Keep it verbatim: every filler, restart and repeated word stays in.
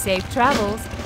Safe travels.